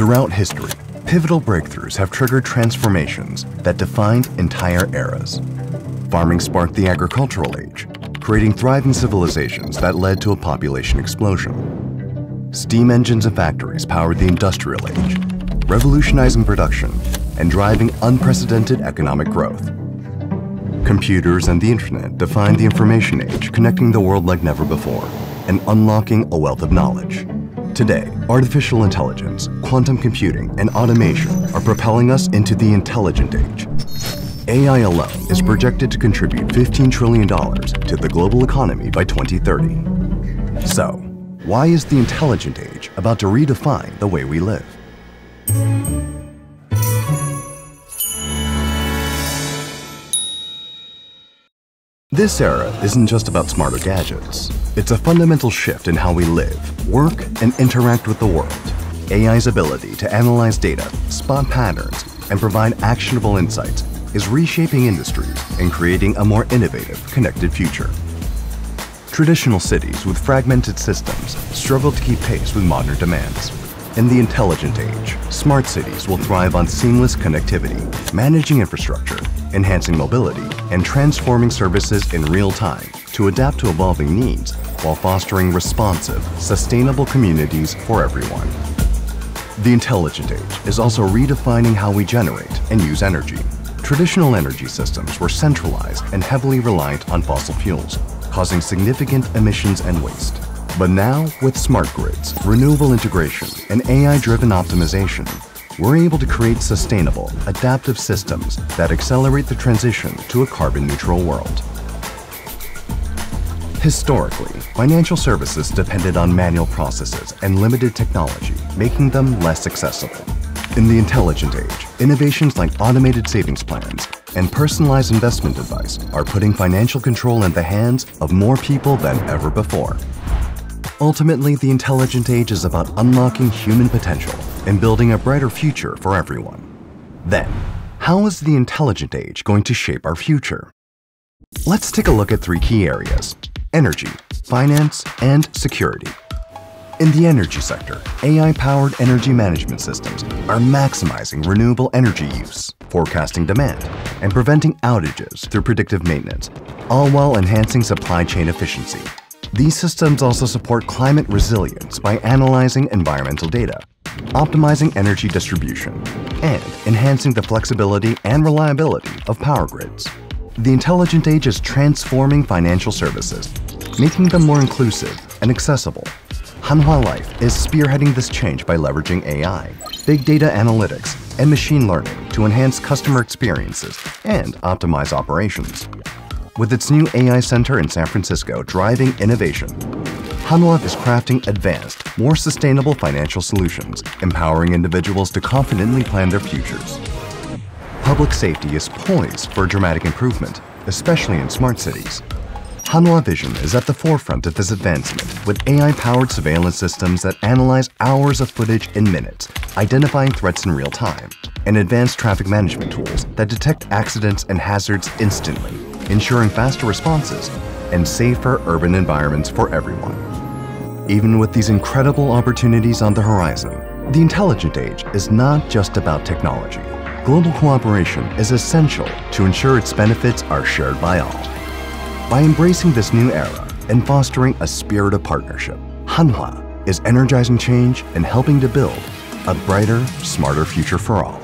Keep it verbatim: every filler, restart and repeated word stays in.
Throughout history, pivotal breakthroughs have triggered transformations that defined entire eras. Farming sparked the agricultural age, creating thriving civilizations that led to a population explosion. Steam engines and factories powered the industrial age, revolutionizing production and driving unprecedented economic growth. Computers and the internet defined the information age, connecting the world like never before and unlocking a wealth of knowledge. Today, artificial intelligence, quantum computing, and automation are propelling us into the intelligent age. A I alone is projected to contribute fifteen trillion dollars to the global economy by twenty thirty. So, why is the intelligent age about to redefine the way we live? This era isn't just about smarter gadgets. It's a fundamental shift in how we live, work, and interact with the world. A I's ability to analyze data, spot patterns, and provide actionable insights is reshaping industries and creating a more innovative, connected future. Traditional cities with fragmented systems struggle to keep pace with modern demands. In the intelligent age, smart cities will thrive on seamless connectivity, managing infrastructure, enhancing mobility, and transforming services in real time to adapt to evolving needs while fostering responsive, sustainable communities for everyone. The intelligent age is also redefining how we generate and use energy. Traditional energy systems were centralized and heavily reliant on fossil fuels, causing significant emissions and waste. But now, with smart grids, renewable integration, and A I-driven optimization, we're able to create sustainable, adaptive systems that accelerate the transition to a carbon-neutral world. Historically, financial services depended on manual processes and limited technology, making them less accessible. In the intelligent age, innovations like automated savings plans and personalized investment advice are putting financial control in the hands of more people than ever before. Ultimately, the intelligent age is about unlocking human potential and building a brighter future for everyone. Then, how is the intelligent age going to shape our future? Let's take a look at three key areas: energy, finance, and security. In the energy sector, A I-powered energy management systems are maximizing renewable energy use, forecasting demand, and preventing outages through predictive maintenance, all while enhancing supply chain efficiency. These systems also support climate resilience by analyzing environmental data, optimizing energy distribution, and enhancing the flexibility and reliability of power grids. The intelligent age is transforming financial services, making them more inclusive and accessible. Hanwha Life is spearheading this change by leveraging A I, big data analytics, and machine learning to enhance customer experiences and optimize operations. With its new A I center in San Francisco driving innovation, Hanwha is crafting advanced, more sustainable financial solutions, empowering individuals to confidently plan their futures. Public safety is poised for dramatic improvement, especially in smart cities. Hanwha Vision is at the forefront of this advancement with A I-powered surveillance systems that analyze hours of footage in minutes, identifying threats in real time, and advanced traffic management tools that detect accidents and hazards instantly, ensuring faster responses and safer urban environments for everyone. Even with these incredible opportunities on the horizon, the intelligent age is not just about technology. Global cooperation is essential to ensure its benefits are shared by all. By embracing this new era and fostering a spirit of partnership, Hanwha is energizing change and helping to build a brighter, smarter future for all.